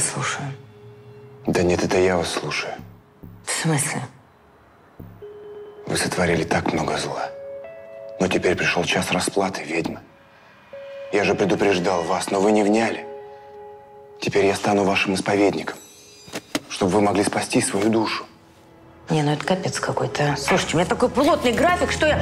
вас слушаю. Да нет, это я вас слушаю. В смысле? Вы сотворили так много зла. Но теперь пришел час расплаты, ведьма. Я же предупреждал вас, но вы не вняли. Теперь я стану вашим исповедником, чтобы вы могли спасти свою душу. Не, ну это капец какой-то. Слушайте, у меня такой плотный график, что я…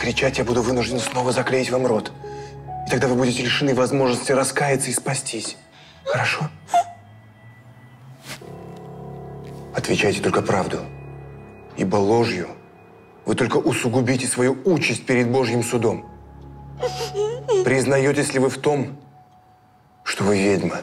Кричать, я буду вынужден снова заклеить вам рот. И тогда вы будете лишены возможности раскаяться и спастись. Хорошо? Отвечайте только правду. Ибо ложью вы только усугубите свою участь перед Божьим судом. Признаетесь ли вы в том, что вы ведьма?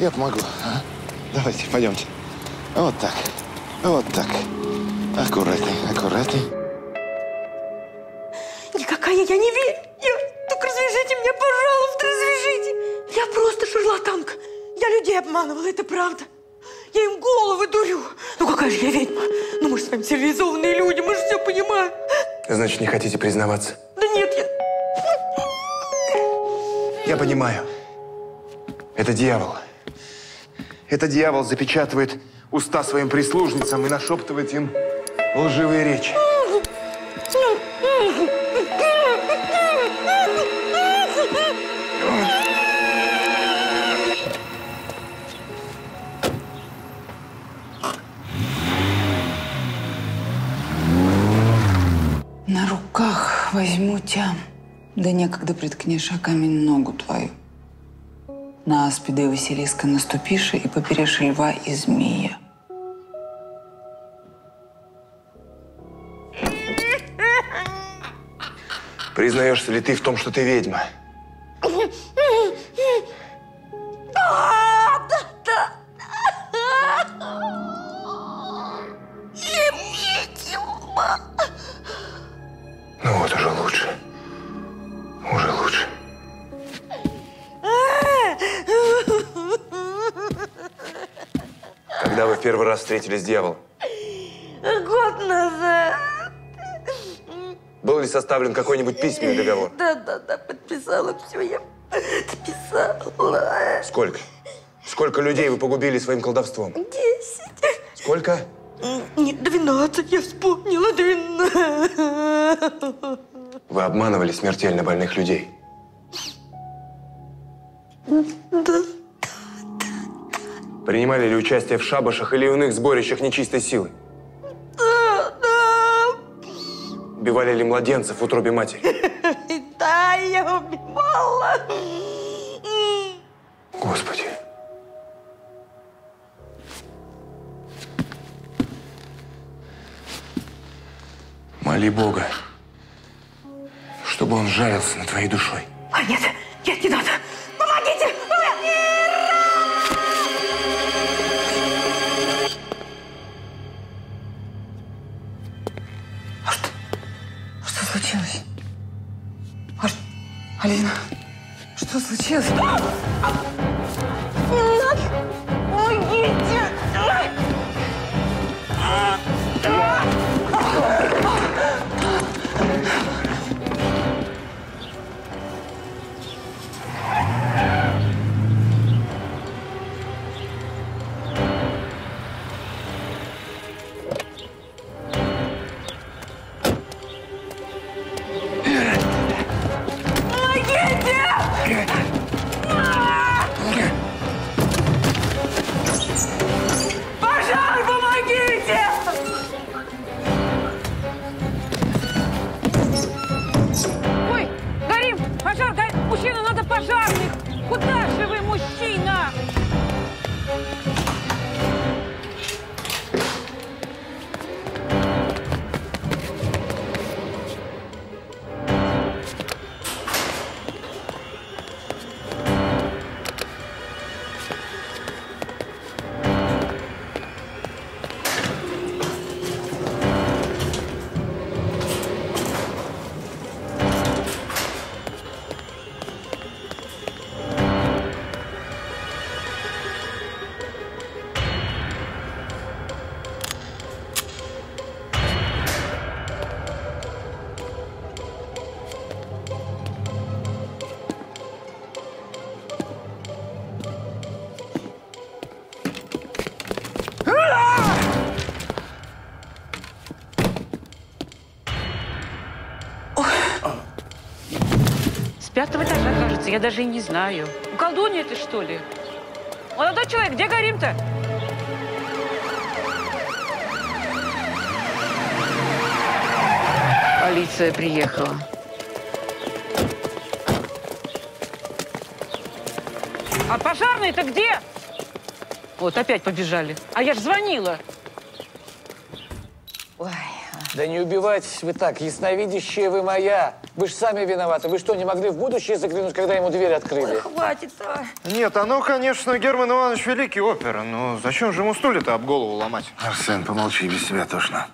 Я помогу. А? Давайте, пойдемте. Вот так. Вот так. Аккуратней, аккуратней. Никакая я не верю. Только развяжите меня, пожалуйста, развяжите. Я просто шарлатанка. Я людей обманывала, это правда. Я им головы дурю. Ну какая же я ведьма? Ну мы же с вами цивилизованные люди, мы же все понимаем. Значит, не хотите признаваться? Да нет, я понимаю. Это дьявол. Это дьявол запечатывает уста своим прислужницам и нашептывает им лживые речи. На руках возьму тебя, да некогда приткнешь о камень ногу твою. На аспида и Василиска наступишь и поперешь льва и змея. Признаешься ли ты в том, что ты ведьма? Я ведьма. Ну вот, уже лучше. Уже лучше. Когда вы в первый раз встретились с дьяволом? Год назад. Был ли составлен какой-нибудь письменный договор? Да, подписала все, я подписала. Сколько? Сколько людей вы погубили своим колдовством? 10. Сколько? 12, я вспомнила, 12. Вы обманывали смертельно больных людей? Да. Принимали ли участие в шабашах или иных сборищах нечистой силы? Да. Убивали ли младенцев в утробе матери? Да, я убивала. Господи. Моли Бога, чтобы он жарился над твоей душой. А нет, нет, не надо. Помогите! Что случилось? Алина, что случилось? Не надо! Помогите! пожарных! Куда же вы, мужчина? С 5-го этажа, кажется, я даже и не знаю. У колдуньи ты, что ли? Молодой человек, где горим-то? Полиция приехала. А пожарные-то где? Вот, опять побежали. А я ж звонила. Ой. Да не убивайтесь вы так, ясновидящая вы моя. Вы же сами виноваты. Вы что, не могли в будущее заглянуть, когда ему дверь открыли? Ой, хватит. А. Нет, оно, конечно, Герман Иванович великий опера. Но зачем же ему стулья-то об голову ломать? Арсен, помолчи, без тебя тошно.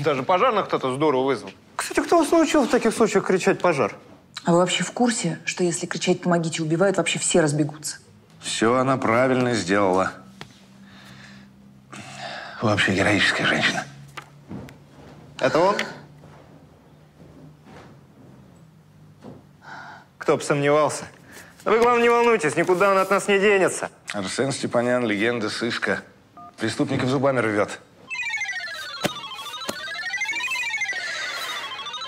Даже пожарных кто-то здорово вызвал. Кстати, кто вас научил в таких случаях кричать «пожар»? А вы вообще в курсе, что если кричать «помогите» убивают, вообще все разбегутся? Все она правильно сделала. Вообще героическая женщина. Это он? Кто бы сомневался. Вы, главное, не волнуйтесь, никуда он от нас не денется. Арсен Степанян, легенда сыска. Преступников зубами рвет.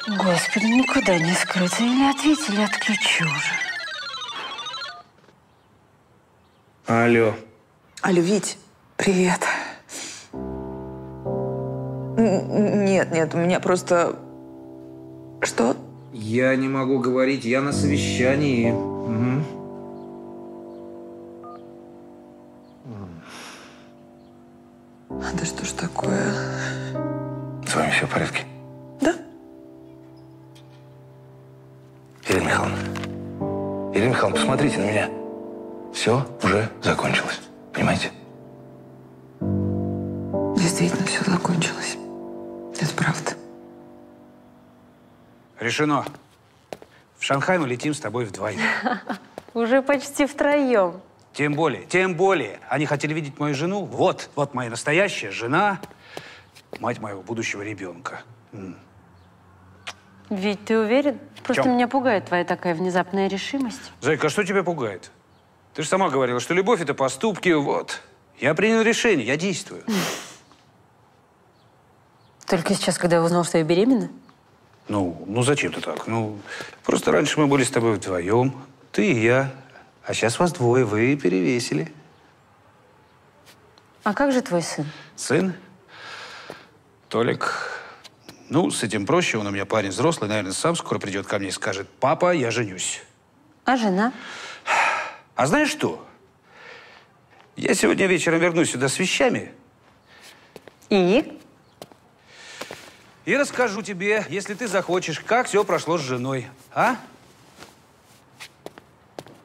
Господи, никуда не скрыться. Или ответили, отключу уже. Алло. Алло, Вить. Привет. Нет, нет, у меня просто… Что? Я не могу говорить, я на совещании. Угу. Да что ж такое? С вами все в порядке? Да. Ирина Михайловна. Ирина Михайловна, посмотрите на меня. Все уже закончилось. Понимаете? Действительно, все закончилось. Это правда. Решено. В Шанхай мы летим с тобой вдвоем. Уже почти втроем. Тем более, тем более. Они хотели видеть мою жену. Вот, вот моя настоящая жена, мать моего будущего ребенка. Вить, ты уверен? Просто меня пугает твоя такая внезапная решимость. Зайка, что тебя пугает? Ты же сама говорила, что любовь – это поступки. Вот. Я принял решение, я действую. Только сейчас, когда я узнал, что я беременна? Ну зачем ты так? Ну, просто раньше мы были с тобой вдвоем, ты и я. А сейчас вас двое, вы перевесили. А как же твой сын? Сын? Толик. Ну, с этим проще, он у меня парень взрослый, наверное, сам скоро придет ко мне и скажет: папа, я женюсь. А жена? А знаешь что? Я сегодня вечером вернусь сюда с вещами. И? И расскажу тебе, если ты захочешь, как все прошло с женой. А?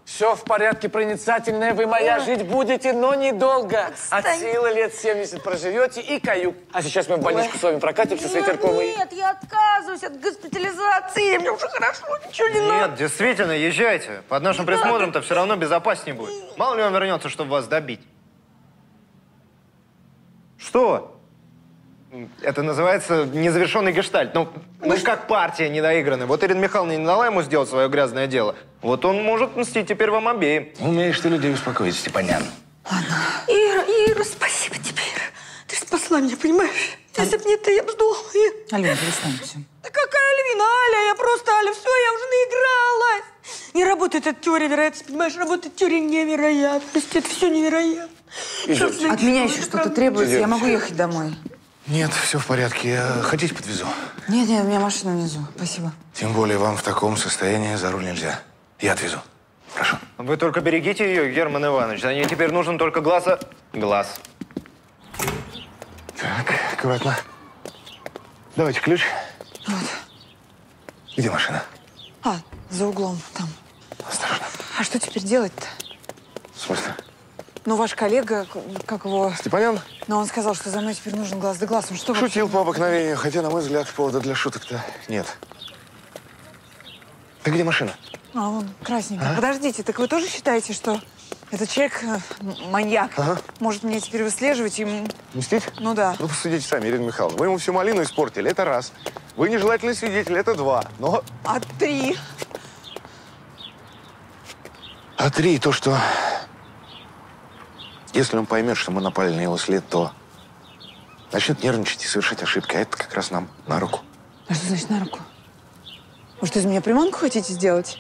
Все в порядке, проницательная вы моя. Жить будете, но недолго. Отстань. От силы лет 70 проживете и каюк. А сейчас мы в больничку с вами прокатимся с ветерком. Нет, я отказываюсь от госпитализации. Мне уже хорошо, ничего не надо. Нет, действительно, езжайте. Под нашим присмотром-то все равно безопаснее будет. Мало ли он вернется, чтобы вас добить. Что? Это называется незавершенный гештальт. Ну как партия недоиграны. Вот Ирина Михайловна не дала ему сделать свое грязное дело. Вот он может мстить теперь вам обеим. Умеешь ты людей успокоить, Степанян. Ладно. Ира, спасибо тебе, Ира. Ты спасла меня, понимаешь? Если б не ты, я бы сдохла. Алина, перестань все. Да какая Альвина? Аля, я просто Аля. Все, я уже наигралась. Не работает эта теория вероятности, понимаешь? Работает теория невероятности. Это все невероятно. От меня еще что-то требуется. Я могу ехать домой. Нет, все в порядке. Я... Хотите, подвезу? Нет, нет, у меня машина внизу. Спасибо. Тем более вам в таком состоянии за руль нельзя. Я отвезу. Прошу. Вы только берегите ее, Герман Иванович. За ней теперь нужен только глаз. Так, аккуратно. Давайте ключ. Вот. Где машина? А, за углом там. Осторожно. А что теперь делать-то? В смысле? Ну, ваш коллега, как его… Степанян? Но он сказал, что за мной теперь нужен глаз да глаз. Он что шутил вообще? По обыкновению, хотя, на мой взгляд, повода для шуток-то нет. Так где машина? А, вон, красненькая. А? Подождите, так вы тоже считаете, что этот человек маньяк? Ага. Может, меня теперь выслеживать и… Мстить? Ну да. Ну, посудите сами, Ирина Михайловна. Вы ему всю малину испортили, это раз. Вы нежелательный свидетель, это два. Но… А три? А три то, что… Если он поймет, что мы напали на его след, то начнет нервничать и совершать ошибки. А это как раз нам на руку. А что значит на руку? Вы что, из меня приманку хотите сделать?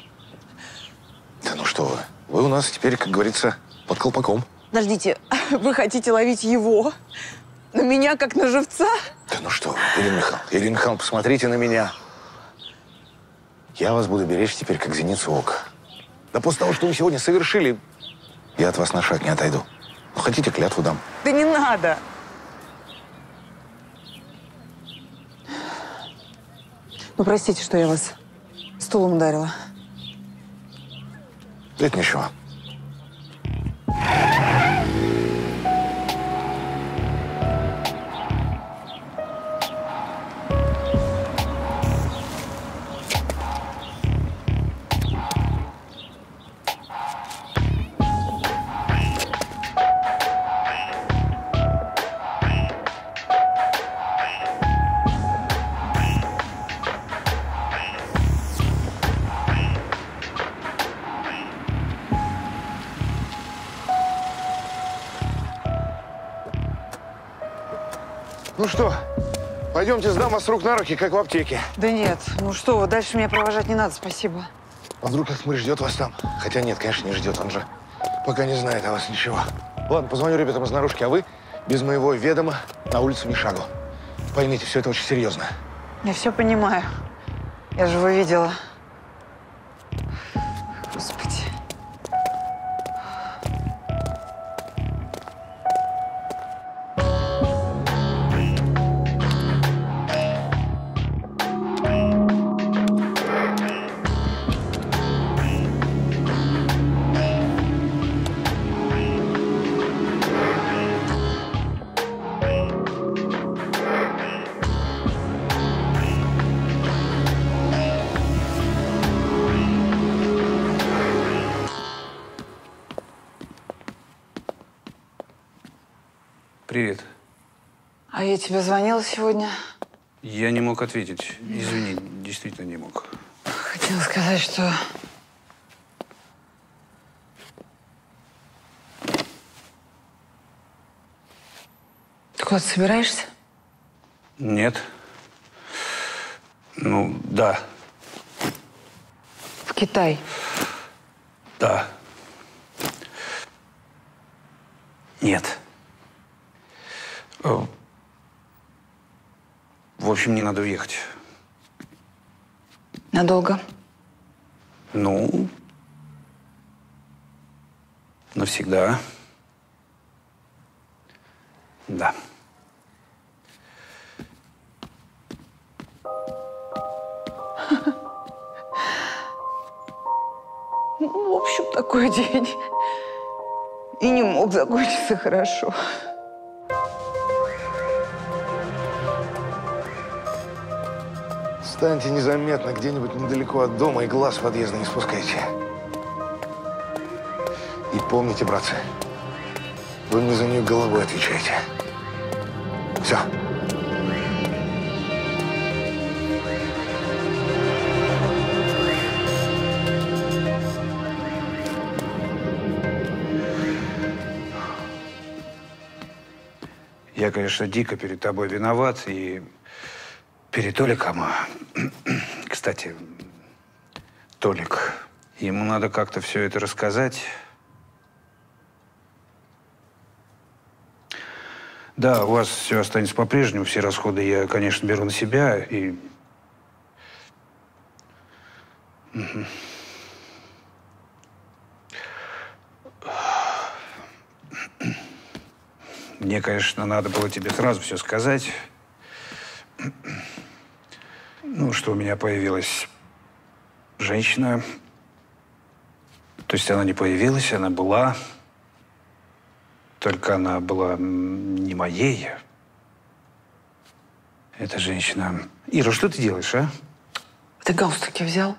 Да ну что вы. Вы у нас теперь, как говорится, под колпаком. Подождите, вы хотите ловить его? На меня, как на живца? Да ну что вы, Ирина Михайловна, посмотрите на меня. Я вас буду беречь теперь, как зеницу ока. Да после того, что вы сегодня совершили, я от вас на шаг не отойду. Хотите, клятву дам. Да не надо. Ну, простите, что я вас стулом ударила. Это ничего. Ну что, пойдемте сдам вас с рук на руки, как в аптеке. Да нет, ну что вы, дальше меня провожать не надо, спасибо. А вдруг как мы ждет вас там? Хотя нет, конечно, не ждет, он же пока не знает о вас ничего. Ладно, позвоню ребятам из наружки, а вы без моего ведома на улицу ни шагу. Поймите, все это очень серьезно. Я все понимаю. Я же его видела. Господи. Привет. А я тебе звонила сегодня? Я не мог ответить. Извини, действительно не мог. Хотела сказать, что… Ты куда-то собираешься? Нет. Ну, да. В Китай? Да. Нет. В общем, мне надо уехать. Надолго? Ну, навсегда. Да. Ну, в общем, такой день. И не мог закончиться хорошо. Встаньте незаметно где-нибудь недалеко от дома и глаз подъезда не спускайте. И помните, братцы, вы мне за нее головой отвечаете. Все. Я, конечно, дико перед тобой виноват и… Перед Толиком. Кстати, Толик, ему надо как-то все это рассказать. Да, у вас все останется по-прежнему, все расходы я, конечно, беру на себя и… Угу. Мне, конечно, надо было тебе сразу все сказать. Ну, что у меня появилась женщина. То есть она не появилась, она была. Только она была не моей. Эта женщина. Ира, что ты делаешь, а? Ты галстуки взял?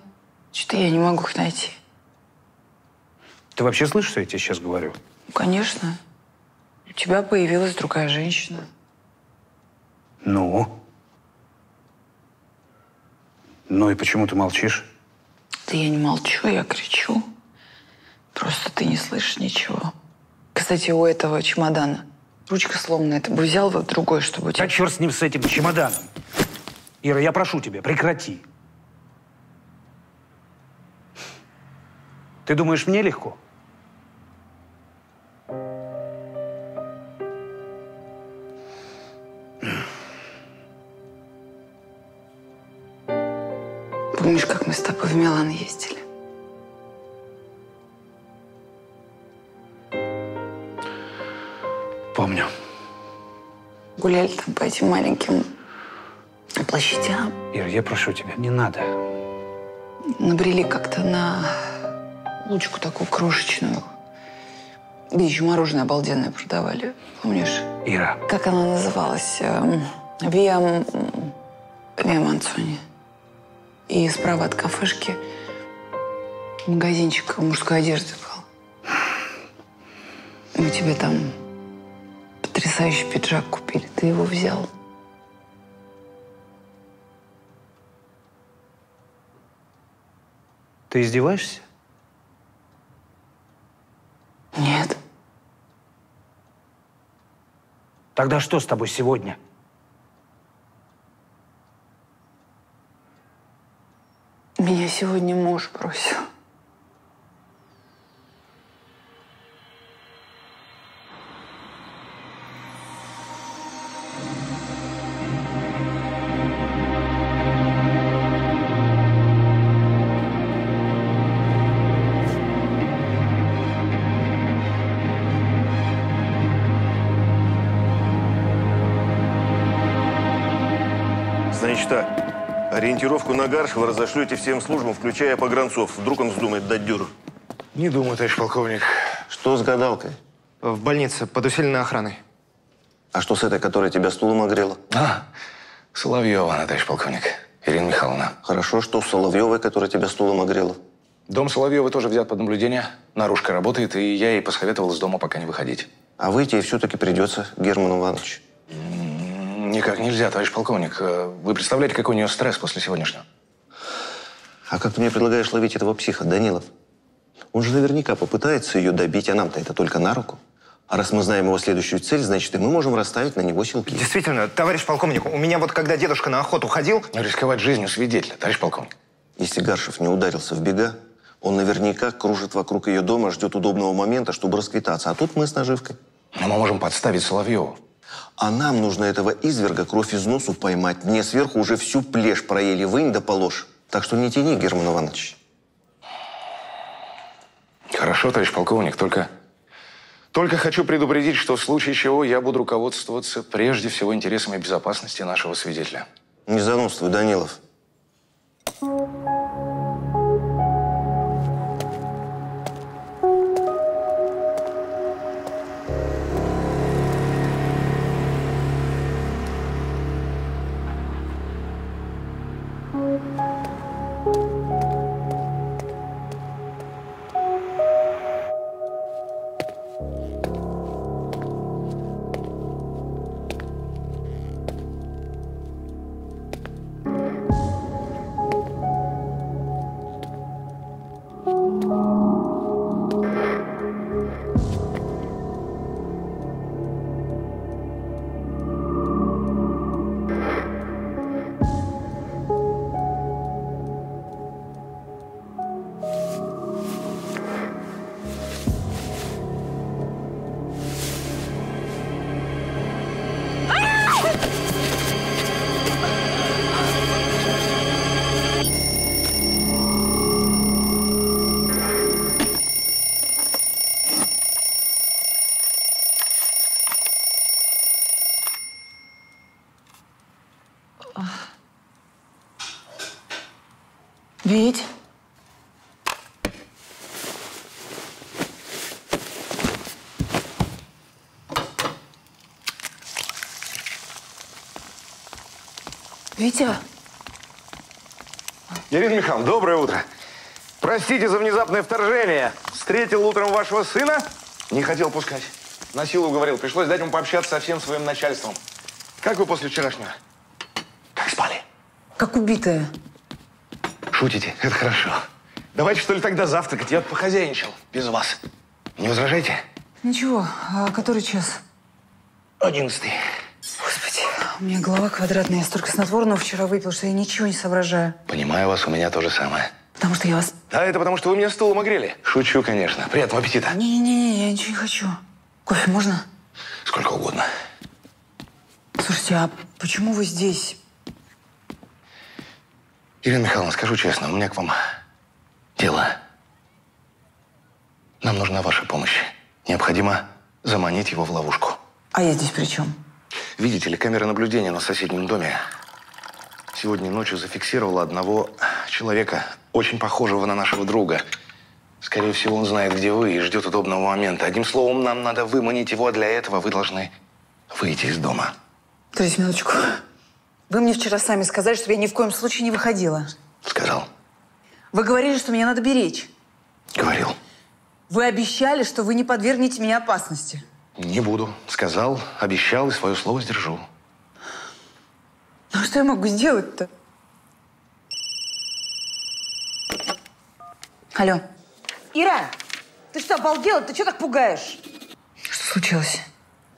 Что-то я не могу их найти. Ты вообще слышишь, что я тебе сейчас говорю? Ну, конечно. У тебя появилась другая женщина. Ну? Ну и почему ты молчишь? Да я не молчу, я кричу. Просто ты не слышишь ничего. Кстати, у этого чемодана ручка сломанная. Ты бы взял вот другой, чтобы у тебя... Да черт с ним, с этим чемоданом. Ира, я прошу тебя, прекрати. Ты думаешь, мне легко? Помнишь, как мы с тобой в Милан ездили? Помню. Гуляли там по этим маленьким площадям. Ира, я прошу тебя, не надо. Набрели как-то на... булочку такую крошечную, где еще мороженое обалденное продавали. Помнишь? Ира. Как она называлась? Виа Манцони. И справа от кафешки магазинчик мужской одежды был. Мы тебе там потрясающий пиджак купили. Ты его взял. Ты издеваешься? Нет. Тогда что с тобой сегодня? Меня сегодня муж бросил. Ориентировку на Гаршева разошлете всем службам, включая погранцов. Вдруг он вздумает дать дёру. Не думаю, товарищ полковник. Что с гадалкой? В больнице, под усиленной охраной. А что с этой, которая тебя стулом огрела? А, Соловьева она, товарищ полковник. Ирина Михайловна. Хорошо, что с Соловьевой, которая тебя стулом огрела? Дом Соловьевой тоже взят под наблюдение. Наружка работает, и я ей посоветовал из дома пока не выходить. А выйти ей все-таки придется, Герман Иванович. Никак нельзя, товарищ полковник. Вы представляете, какой у нее стресс после сегодняшнего? А как ты мне предлагаешь ловить этого психа, Данилов? Он же наверняка попытается ее добить, а нам-то это только на руку. А раз мы знаем его следующую цель, значит, и мы можем расставить на него силки. Действительно, товарищ полковник, у меня вот когда дедушка на охоту ходил... Рисковать жизнью свидетеля, товарищ полковник. Если Гаршев не ударился в бега, он наверняка кружит вокруг ее дома, ждет удобного момента, чтобы расквитаться. А тут мы с наживкой. Но мы можем подставить Соловьеву. А нам нужно этого изверга кровь из носу поймать. Мне сверху уже всю плешь проели, вынь да положь. Так что не тяни, Герман Иванович. Хорошо, товарищ полковник, только хочу предупредить, что в случае чего я буду руководствоваться прежде всего интересами безопасности нашего свидетеля. Не занудствуй, Данилов. Ведь. Витя. Ирина Михайловна, доброе утро. Простите за внезапное вторжение. Встретил утром вашего сына, не хотел пускать. На силу уговорил. Пришлось дать ему пообщаться со всем своим начальством. Как вы после вчерашнего? Как спали? Как убитая. Шутите? Это хорошо. Давайте, что ли, тогда завтракать. Я похозяйничал без вас. Не возражаете? Ничего. А который час? 11. У меня голова квадратная, я столько снотворного вчера выпил, что я ничего не соображаю. Понимаю вас, у меня то же самое. Потому что я вас… Да, это потому что вы меня стулом огрели. Шучу, конечно. Приятного аппетита. Не-не-не, я ничего не хочу. Кофе можно? Сколько угодно. Слушайте, а почему вы здесь? Ирина Михайловна, скажу честно, у меня к вам дело. Нам нужна ваша помощь. Необходимо заманить его в ловушку. А я здесь при чем? Видите ли, камера наблюдения на соседнем доме сегодня ночью зафиксировала одного человека, очень похожего на нашего друга. Скорее всего, он знает, где вы, и ждет удобного момента. Одним словом, нам надо выманить его, а для этого вы должны выйти из дома. Подождите минуточку. Вы мне вчера сами сказали, чтобы я ни в коем случае не выходила. Сказал. Вы говорили, что меня надо беречь. Говорил. Вы обещали, что вы не подвергнете меня опасности. Не буду. Сказал, обещал и свое слово сдержу. Ну, а что я могу сделать-то? Алло. Ира, ты что, обалдела? Ты что так пугаешь? Что случилось?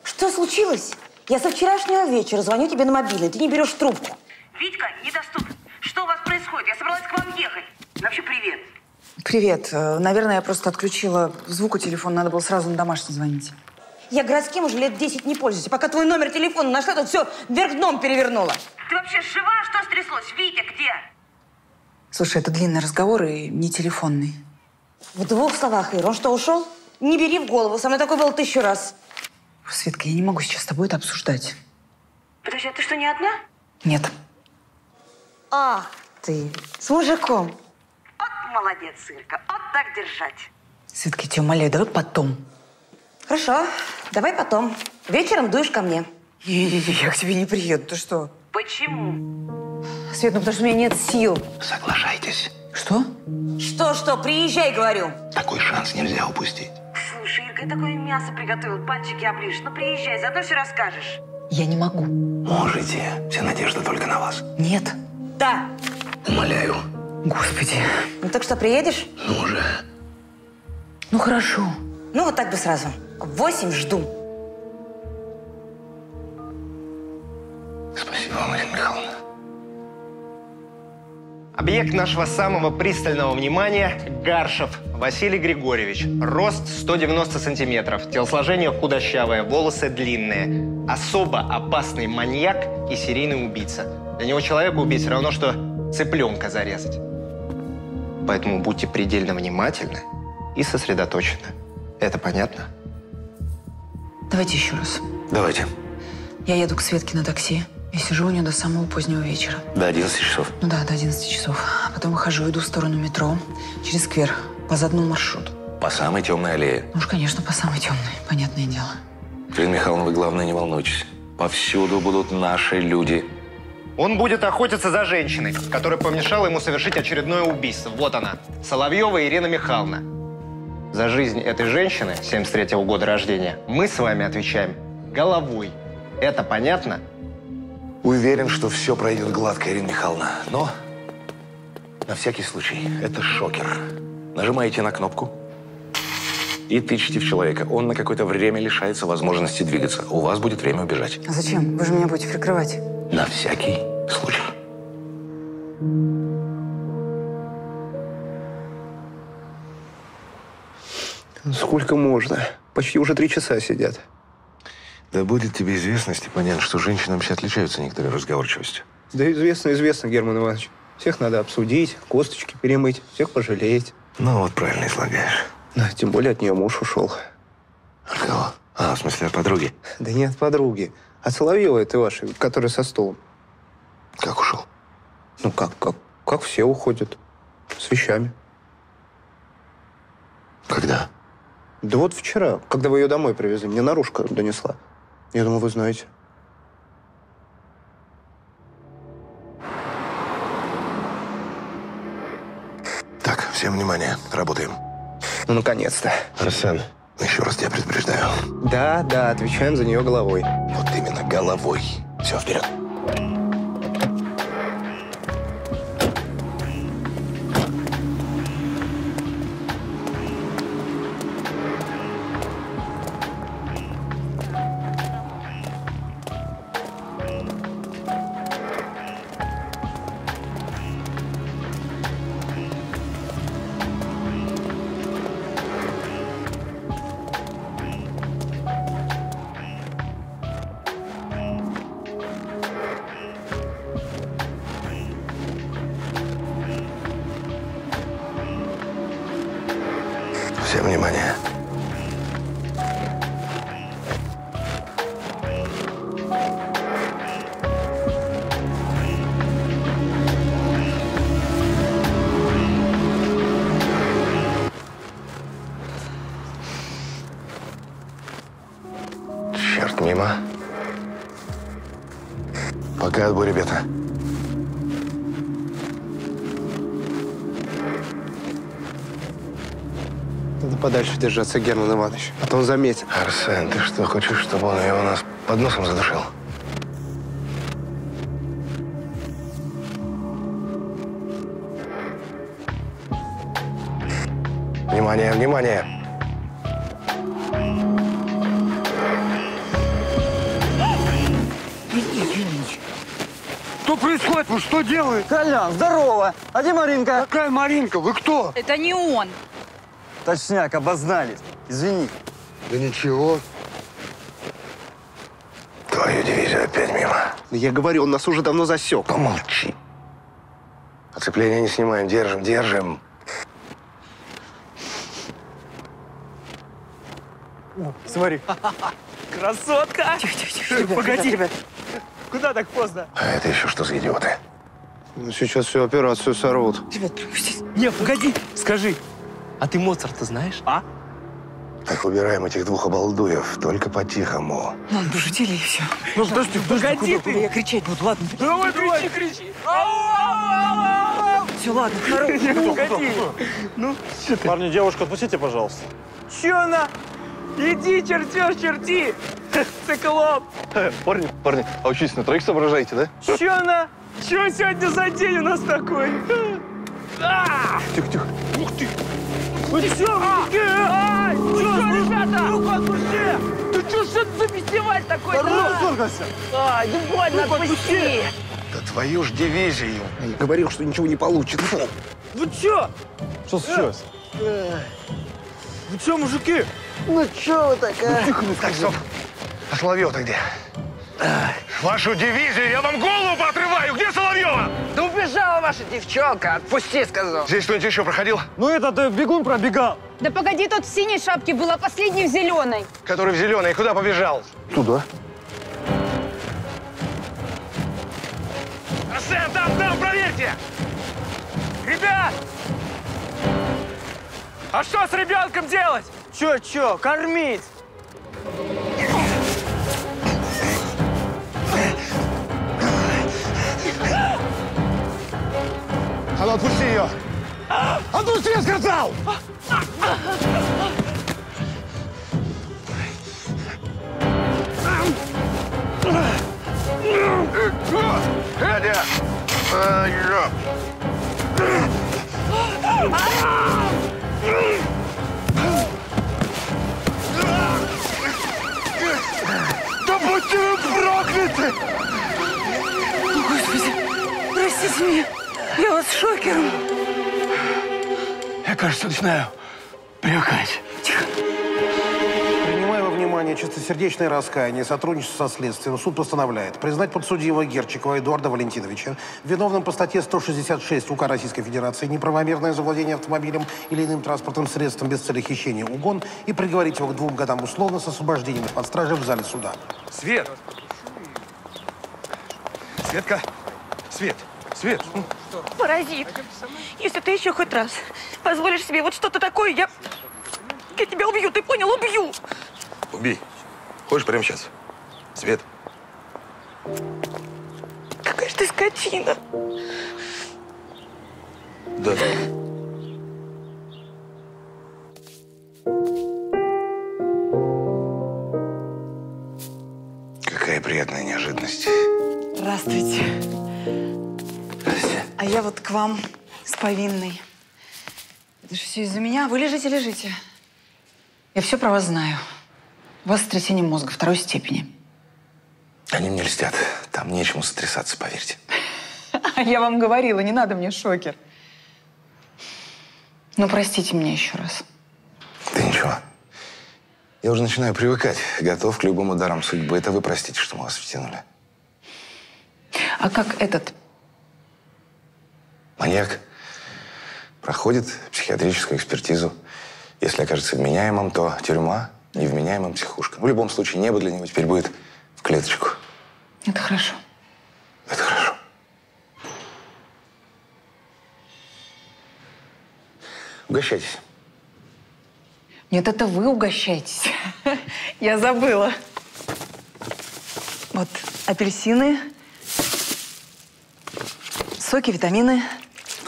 Что случилось? Я со вчерашнего вечера звоню тебе на мобильный, ты не берешь трубку. Витька, недоступен. Что у вас происходит? Я собралась к вам ехать. Ну, вообще, привет. Привет. Наверное, я просто отключила звук у телефона. Надо было сразу на домашний звонить. Я городским уже лет 10 не пользуюсь. Пока твой номер телефона нашла, тут все вверх дном перевернула. Ты вообще жива? Что стряслось? Витя, где? Слушай, это длинный разговор и не телефонный. В двух словах, Ира, он что, ушел? Не бери в голову, со мной такое было 1000 раз. Светка, я не могу сейчас с тобой это обсуждать. Подожди, а ты что, не одна? Нет. А, ты с мужиком. Вот молодец, Ирка, вот так держать. Светка, я тебя умоляю, давай потом. Хорошо, давай потом. Вечером дуешь ко мне. Я к тебе не приеду, ты что? Почему? Свет, ну потому что у меня нет сил. Соглашайтесь. Что? Что-что, приезжай, говорю. Такой шанс нельзя упустить. Слушай, Ирка, я такое мясо приготовил, пальчики оближешь. Ну приезжай, заодно все расскажешь. Я не могу. Можете. Вся надежда только на вас. Нет. Да. Умоляю. Господи. Ну так что, приедешь? Ну уже. Ну хорошо. Ну вот так бы сразу. 8 жду. Спасибо вам, Ирина Михайловна. Объект нашего самого пристального внимания – Гаршев Василий Григорьевич. Рост 190 сантиметров, телосложение худощавое, волосы длинные. Особо опасный маньяк и серийный убийца. Для него человека убить все равно, что цыпленка зарезать. Поэтому будьте предельно внимательны и сосредоточены. Это понятно? Давайте еще раз. Давайте. Я еду к Светке на такси и сижу у нее до самого позднего вечера. До 11 часов? Ну да, до 11 часов. Потом выхожу, иду в сторону метро, через сквер, по заданному маршруту. По самой темной аллее? Ну уж, конечно, по самой темной, понятное дело. Ирина Михайловна, вы, главное, не волнуйтесь. Повсюду будут наши люди. Он будет охотиться за женщиной, которая помешала ему совершить очередное убийство. Вот она, Соловьева Ирина Михайловна. За жизнь этой женщины, 73-го года рождения, мы с вами отвечаем головой. Это понятно? Уверен, что все пройдет гладко, Ирина Михайловна. Но на всякий случай, это шокер. Нажимаете на кнопку и тычете в человека. Он на какое-то время лишается возможности двигаться. У вас будет время убежать. А зачем? Вы же меня будете прикрывать. На всякий случай. Сколько можно? Почти уже 3 часа сидят. Да будет тебе известно, Степанян, что женщины вообще отличаются некоторой разговорчивостью. Да известно, Герман Иванович. Всех надо обсудить, косточки перемыть, всех пожалеть. Ну вот правильно излагаешь. Да, тем более от нее муж ушел. От кого? А, в смысле, от подруги? Да не от подруги. От Соловьевой этой вашей, которая со стулом. Как ушел? Ну как все уходят. С вещами. Когда? Да вот вчера, когда вы ее домой привезли, мне Нарушка донесла. Я думаю, вы знаете. Так, всем внимание, работаем. Ну, наконец-то. Арсен, еще раз тебя предупреждаю. Да, да, отвечаем за нее головой. Вот именно, головой. Все, вперед. Держаться, Герман Иванович. А то он заметит. Арсен, ты что, хочешь, чтобы он ее у нас под носом задушил? Внимание, внимание! Что происходит? Вы что делаете? Колян, здорово! А где Маринка? Какая Маринка? Вы кто? Это не он. Точняк, обознались. Извини. Да ничего. Твою дивизию опять мимо. Да я говорю, он нас уже давно засек. Помолчи. Оцепление не снимаем. Держим, держим. О, смотри. Красотка! Тихо, тихо, тихо. Ребят, погоди, ребят. Куда так поздно? А это еще что за идиоты? Ну, сейчас всю операцию сорвут. Ребят, пропустите. Нет, погоди. Скажи. А ты Моцарта знаешь, а? Так, убираем этих двух обалдуев, только по-тихому. Ну, пошутили и все. Ну, подожди, погоди ты! Я кричать буду, ладно? Давай, давай! Кричи! Все, ладно, хорош. Погоди! Ну, что ты? Парни, девушку отпустите, пожалуйста. Че она? Иди, чертеж, черти! Циклоп! Парни, парни, а учитесь на троих соображаете, да? Че она? Че сегодня за день у нас такой? Тихо, тихо. Ух ты! Вы чё, ребята? Руку отпусти! Ты чё, что ты за фестиваль такой? А, не больно, отпусти! Да твою ж дивизию! Я говорил, что ничего не получится. Вы чё? Что случилось? Вы чё, мужики? Ну чё вы так, а? Так, стоп. А Соловьева-то где? Вашу дивизию я вам голову поотрываю! Где Соловьева? Да убежала ваша девчонка! Отпусти, сказал! Здесь кто-нибудь еще проходил? Ну этот бегун пробегал! Да погоди, тот в синей шапке был, а последний в зеленой! Который в зеленой, куда побежал? Туда. Арсен, там, там, проверьте! Ребят! А что с ребенком делать? Чё, кормить! А ну отпусти ее! Отпусти, я сказал! Эдя! Да будьте вы прокляты! О, Господи, простите меня! Я вас шокером. Я, кажется, начинаю привыкать. Тихо. Принимая во внимание чистосердечное раскаяние, сотрудничество со следствием, суд постановляет признать подсудимого Герчикова Эдуарда Валентиновича виновным по статье 166 УК Российской Федерации неправомерное завладение автомобилем или иным транспортным средством без цели хищения, угон и приговорить его к 2 годам условно с освобождением от стражи в зале суда. Свет! Светка! Свет! Свет! Что? Паразит! Если ты еще хоть раз позволишь себе вот что-то такое, я тебя убью, ты понял? Убью! Убей. Хочешь прямо сейчас? Свет. Какая же ты скотина! Да. Какая приятная неожиданность. Здравствуйте. Здравствуйте. А я вот к вам с повинной. Это же все из-за меня. Вы лежите, лежите. Я все про вас знаю. У вас сотрясение мозга второй степени. Они мне льстят. Там нечему сотрясаться, поверьте. Я вам говорила, не надо мне шокер. Ну, простите меня еще раз. Да ничего. Я уже начинаю привыкать. Готов к любым ударам судьбы. Это вы простите, что мы вас втянули. А как этот? Маньяк проходит психиатрическую экспертизу. Если окажется вменяемым, то тюрьма, невменяемым психушка. В любом случае, небо для него теперь будет в клеточку. Это хорошо. Это хорошо. Угощайтесь. Нет, это вы угощайтесь. Я забыла. Вот апельсины, соки, витамины.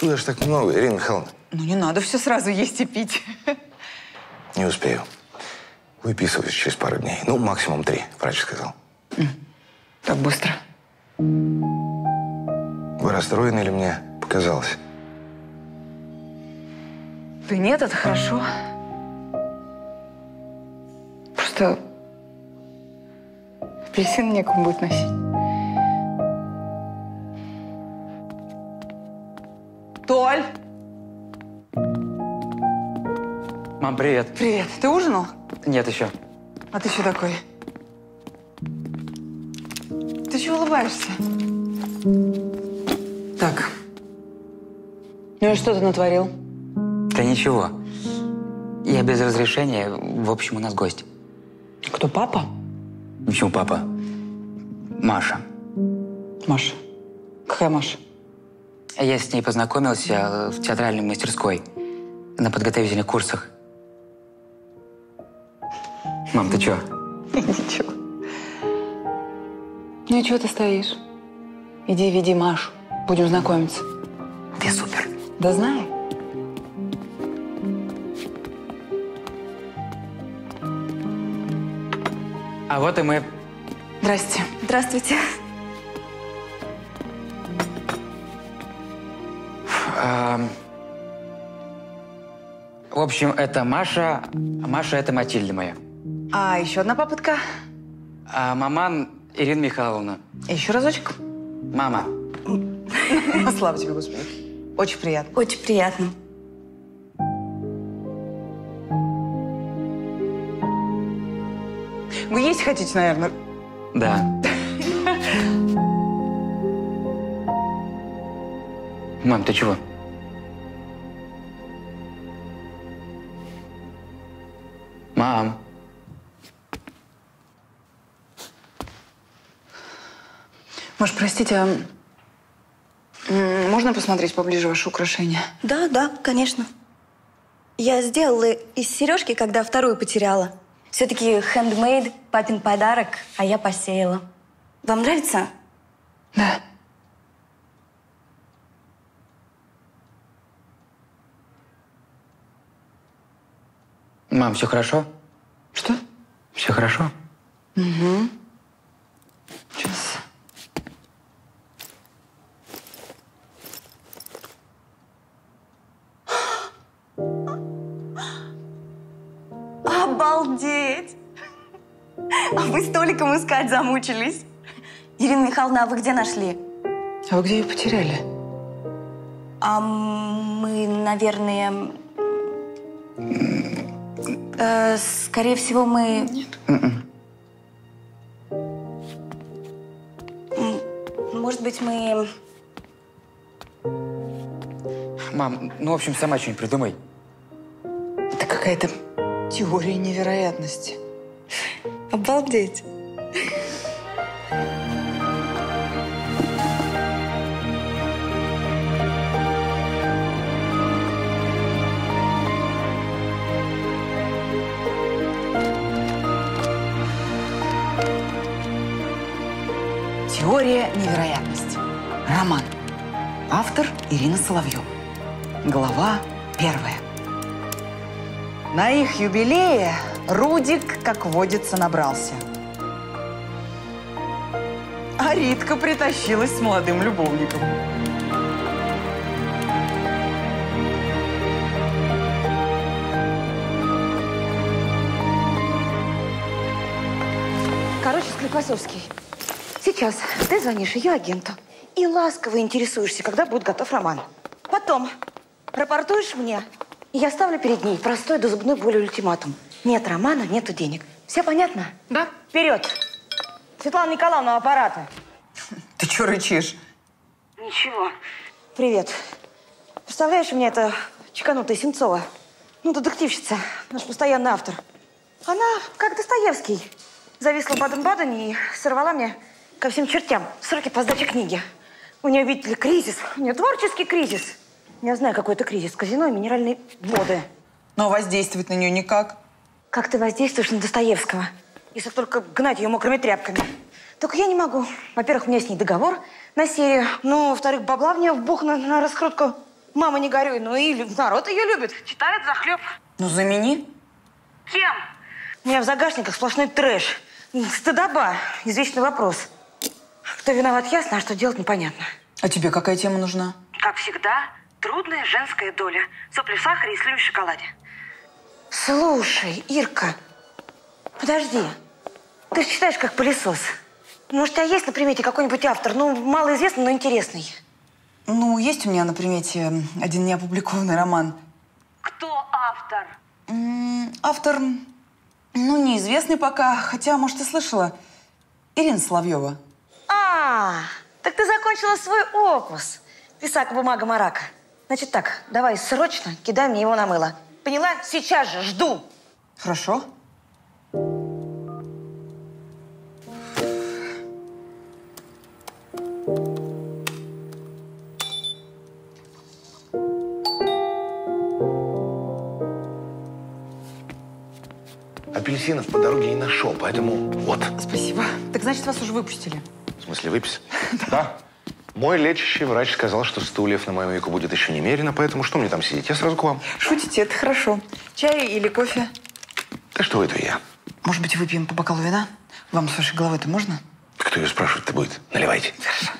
Куда же так много, Ирина Михайловна? Ну не надо все сразу есть и пить. Не успею. Выписываюсь через пару дней. Ну, максимум 3, врач сказал. Так быстро. Вы расстроены или мне показалось? Да нет, это хорошо. Просто апельсин некому будет носить. Толь! Мам, привет. Привет. Ты ужинал? Нет, еще. А ты что такой? Ты чего улыбаешься? Так. Ну и что ты натворил? Да ничего. Я без разрешения. В общем, у нас гость. Кто, папа? Почему папа? Маша. Маша? Какая Маша? Я с ней познакомился в театральной мастерской на подготовительных курсах. Мам, ты чё? Ничего. Ну и чего ты стоишь? Иди, веди Машу. Будем знакомиться. Ты супер. Да знаю. А вот и мы. Здрасте. Здравствуйте. В общем, это Маша, а Маша – это Матильда моя. А еще одна попытка. А маман Ирина Михайловна. Еще разочек. Мама. Слава тебе, Господи. Очень приятно. Очень приятно. Вы есть хотите, наверное? Да. Мам, ты чего? Мам. Маш, простите, а можно посмотреть поближе ваши украшения? Да, да, конечно. Я сделала из сережки, когда вторую потеряла. Все-таки хендмейд, папин подарок, а я посеяла. Вам нравится? Да. Мам, все хорошо? Что? Все хорошо? Угу. Сейчас. Обалдеть! А вы столиком искать замучились. Ирина Михайловна, а вы где нашли? А вы где ее потеряли? А мы, наверное... скорее всего, мы... Нет. Может быть, мы... Мам, ну, в общем, сама что-нибудь придумай. Это какая-то... Теория невероятности. Обалдеть. «Теория невероятности». Роман. Автор Ирина Соловьева. Глава 1. На их юбилее Рудик, как водится, набрался. А Ритка притащилась с молодым любовником. Короче, Склифосовский, сейчас ты звонишь ее агенту и ласково интересуешься, когда будет готов роман. Потом рапортуешь мне, и я ставлю перед ней простой до зубной боли ультиматум. Нет романа, нету денег. Все понятно? Да. Вперед! Светлана Николаевна, аппарата. Ты чё рычишь? Ничего. Привет. Представляешь, у меня эта чеканутая Сенцова. Ну, детективщица, наш постоянный автор. Она, как Достоевский, зависла в Баден-Бадене и сорвала мне ко всем чертям сроки по сдаче книги. У нее, видите ли, кризис. У нее творческий кризис. Я знаю, какой это кризис. Казино и минеральные воды. Но воздействовать на нее никак. Как ты воздействуешь на Достоевского? Если только гнать ее мокрыми тряпками. Только я не могу. Во-первых, у меня с ней договор на серию. Ну, во-вторых, бабла мне вбухна на раскрутку. Мама, не горюй. Ну и народ ее любит. Читает захлеб. Ну, замени. Кем? У меня в загашниках сплошной трэш. Стыдоба. Извечный вопрос. Кто виноват, ясно, а что делать, непонятно. А тебе какая тема нужна? Как всегда, трудная женская доля. Сопли в сахаре и сливы в шоколаде. Слушай, Ирка, подожди. Ты считаешь, как пылесос. Может, у тебя есть на примете какой-нибудь автор? Ну, малоизвестный, но интересный. Ну, есть у меня на примете один неопубликованный роман. Кто автор? Автор, ну, неизвестный пока. Хотя, может, ты слышала. Ирина Соловьева. А, так ты закончила свой опус. Писак, бумага, марака. Значит так, давай срочно кидай мне его на мыло. Поняла? Сейчас же, жду. Хорошо. Апельсинов по дороге не нашел, поэтому вот. Спасибо. Так значит, вас уже выпустили. В смысле, выписали? Да. Мой лечащий врач сказал, что стульев на моем веку будет еще немерено, поэтому что мне там сидеть? Я сразу к вам. Шутите, это хорошо. Чай или кофе? Да что это я? Может быть, выпьем по бокалу вина? Вам с вашей головой-то можно? Кто ее спрашивать-то будет? Наливайте. Хорошо.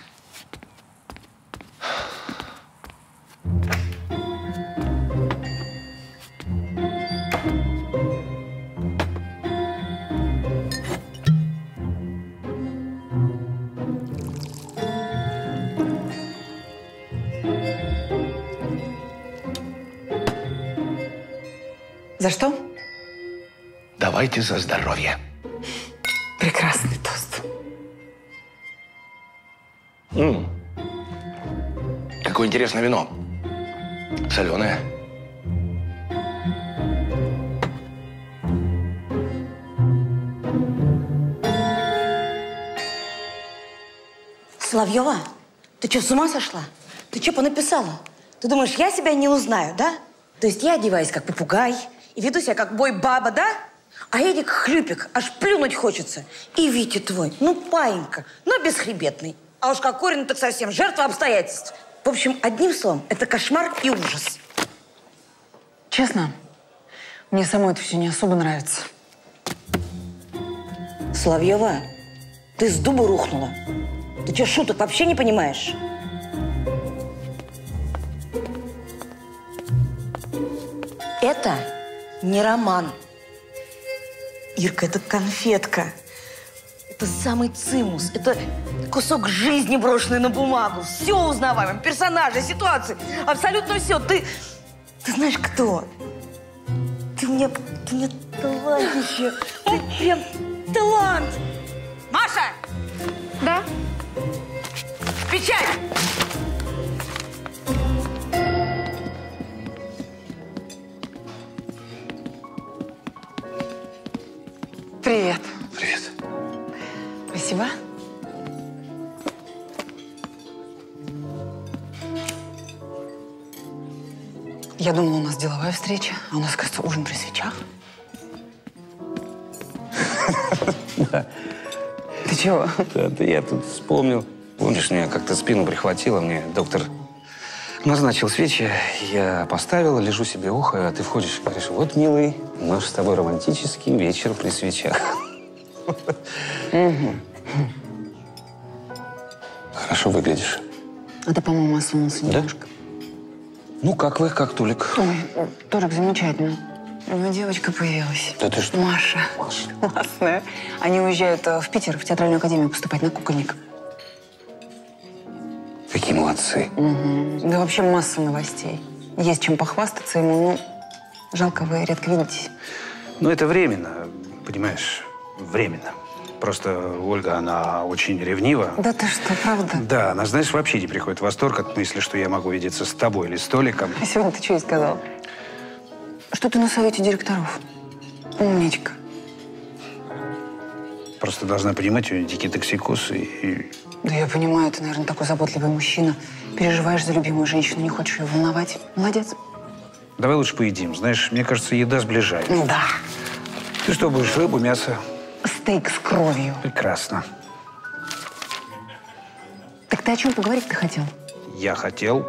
За что? Давайте за здоровье. Прекрасный тост. Какое интересное вино. Соленое. Соловьева, ты что, с ума сошла? Ты что понаписала? Ты думаешь, я себя не узнаю, да? То есть я одеваюсь как попугай и веду себя как бой-баба, да? А Эдик хлюпик, аж плюнуть хочется. И Витя твой, ну паинька, но бесхребетный. А уж Кокорин так совсем жертва обстоятельств. В общем, одним словом, это кошмар и ужас. Честно, мне самой это все не особо нравится. Соловьева, ты с дуба рухнула. Ты что, шуток вообще не понимаешь? Это не роман. Ирка, это конфетка. Это самый цимус. Это кусок жизни, брошенный на бумагу. Все узнаваемо. Персонажи, ситуации. Абсолютно все. Ты знаешь, кто? Ты мне талантище. Ты прям талант. Маша! Да? Печать! Привет. Привет. Спасибо. Я думала, у нас деловая встреча, а у нас, кажется, ужин при свечах. Ты чего? Да я тут вспомнил. Помнишь, меня как-то спину прихватило, мне доктор назначил свечи, я поставила, лежу себе ухо, а ты входишь и говоришь: вот, милый, наш с тобой романтический вечер при свечах. Хорошо выглядишь. А ты, по-моему, осунулся немножко. Ну, как вы, как Толик? Ой, Толик замечательно. У меня девочка появилась. Да ты что? Маша. Маша. Классная. Они уезжают в Питер, в Театральную Академию поступать на кукольник. Какие молодцы. Угу. Да вообще масса новостей. Есть чем похвастаться ему. Ну, жалко, вы редко видитесь. Ну, это временно, понимаешь, временно. Просто Ольга, она очень ревнива. Да ты что, правда? Да, она, знаешь, вообще не приходит в восторг от мысли, что я могу видеться с тобой или с Толиком. А сегодня ты что ей сказал? Что ты на совете директоров? Умничка. Просто должна понимать, у нее дикий токсикоз и... Да я понимаю, ты, наверное, такой заботливый мужчина. Переживаешь за любимую женщину, не хочешь ее волновать. Молодец. Давай лучше поедим. Знаешь, мне кажется, еда сближает. Ну да. Ты что будешь, рыбу, мясо? Стейк с кровью. Прекрасно. Так ты о чем поговорить-то хотел? Я хотел.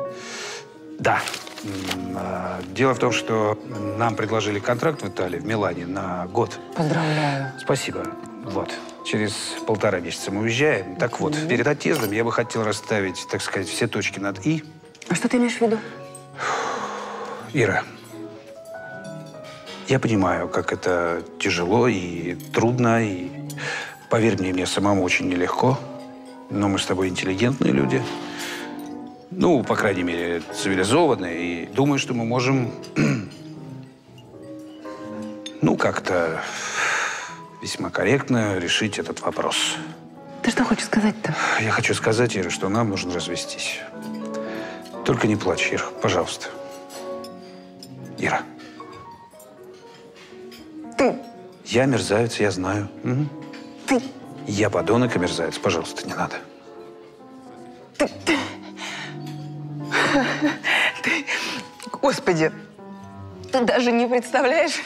Да. Дело в том, что нам предложили контракт в Италии, в Милане, на год. Поздравляю. Спасибо. Вот. Через 1,5 месяца мы уезжаем. Так вот, перед отъездом я бы хотел расставить, так сказать, все точки над «и». А что ты имеешь в виду? Ира. Я понимаю, как это тяжело и трудно, и, поверь мне, мне самому очень нелегко. Но мы с тобой интеллигентные люди. Ну, по крайней мере, цивилизованные. И думаю, что мы можем, ну, как-то весьма корректно решить этот вопрос. Ты что хочешь сказать-то? Я хочу сказать, Ира, что нам нужно развестись. Только не плачь, Ира, пожалуйста. Ира. Ты. Я мерзавец, я знаю. Угу. Ты. Я подонок и мерзавец. Пожалуйста, не надо. Ты. Господи, ты даже не представляешь,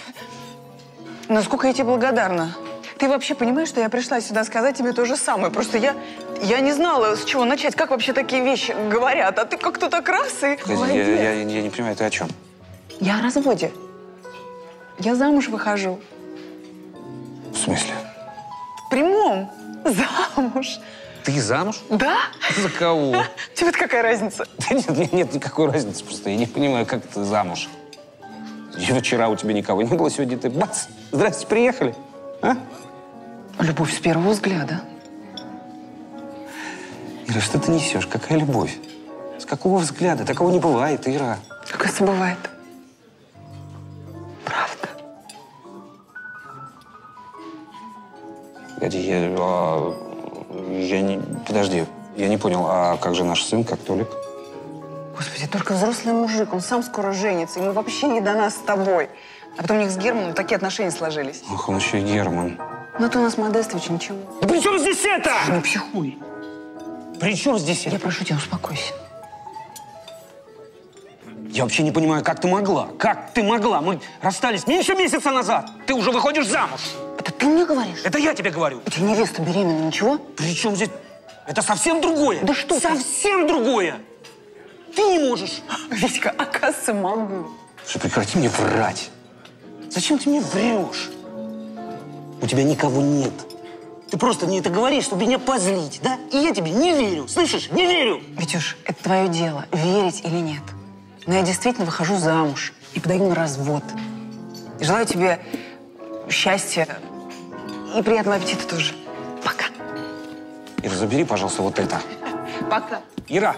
насколько я тебе благодарна. Ты вообще понимаешь, что я пришла сюда сказать тебе то же самое? Просто я не знала, с чего начать, как вообще такие вещи говорят. А ты как-то так раз и... Я не понимаю, ты о чем? Я о разводе. Я замуж выхожу. В смысле? В прямом. Замуж. Ты замуж? Да. За кого? Тебе-то какая разница? Да нет никакой разницы. Просто я не понимаю, как ты замуж. Вчера у тебя никого не было, сегодня ты бац! Здрасте, приехали. А? Любовь с первого взгляда. Ира, что ты несешь? Какая любовь? С какого взгляда? Такого не бывает, Ира. Как это бывает? Правда. Погоди, Подожди, я не понял, а как же наш сын, как Толик? Господи, только взрослый мужик, он сам скоро женится, ему вообще не до нас с тобой. А потом у них с Германом такие отношения сложились. Ох, он еще и Герман. Ну это у нас Модестович, ничего. Да при чем здесь это? Слушай, ну психуй. При чем здесь это? Я прошу тебя, успокойся. Я вообще не понимаю, как ты могла? Как ты могла? Мы расстались меньше месяца назад. Ты уже выходишь замуж. Это ты мне говоришь? Это я тебе говорю. У тебя невеста беременна, ничего? При чем здесь? Это совсем другое. Да что? Совсем другое. Ты не можешь. Витька, оказывается, могу. Слушай, прекрати мне врать. Зачем ты мне врешь? У тебя никого нет. Ты просто мне это говоришь, чтобы меня позлить, да? И я тебе не верю, слышишь? Не верю. Витюш, это твое дело, верить или нет. Но я действительно выхожу замуж и подаю на развод. И желаю тебе счастья и приятного аппетита тоже. Пока. Ира, забери, пожалуйста, вот это. Пока. Ира!